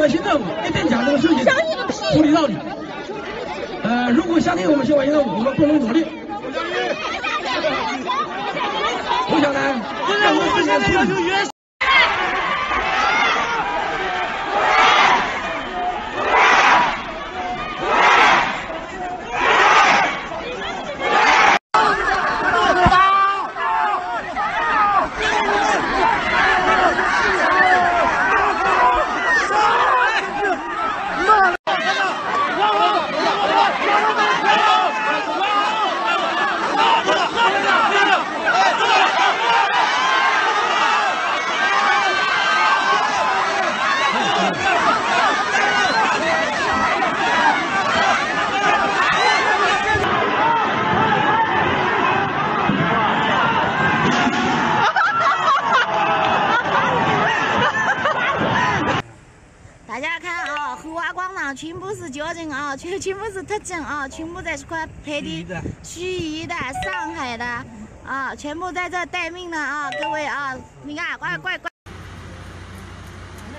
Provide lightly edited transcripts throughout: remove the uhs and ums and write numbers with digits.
委县政府一定将这个事情处理到底。如果相信我们县委县政府，我们共同努力。我想呢，任何事情要求原。大家看啊，猴娃广场全部是矫正啊，全部是特征啊，全部在这块拍的，盱眙的、上海的啊，全部在这待命的啊，各位啊，你看，乖。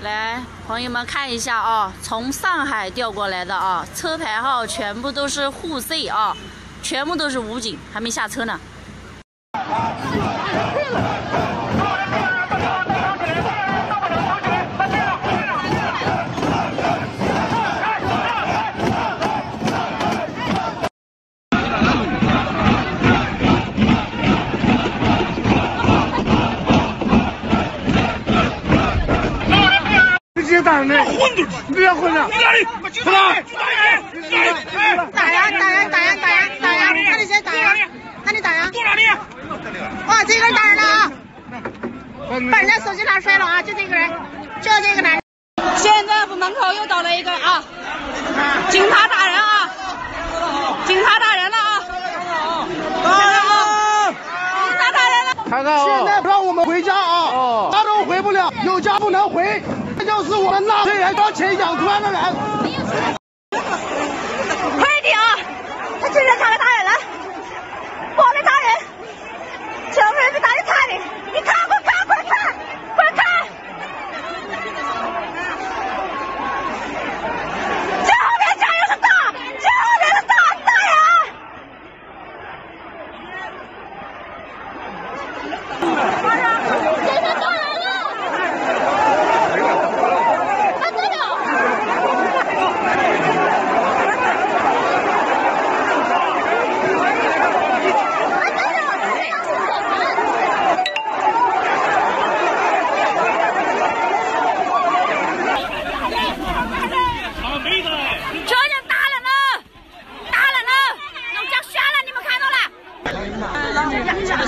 来，朋友们看一下啊，从上海调过来的啊，车牌号全部都是沪 C 啊，全部都是武警，还没下车呢。现在让我们回家啊！家中回不了，有家不能回，这就是我们纳税人掏钱养官的人。快一点啊！他真的打了大人了，我们大人，小妹被打的惨的，你看快看！这后面加油是大，这后面是大人。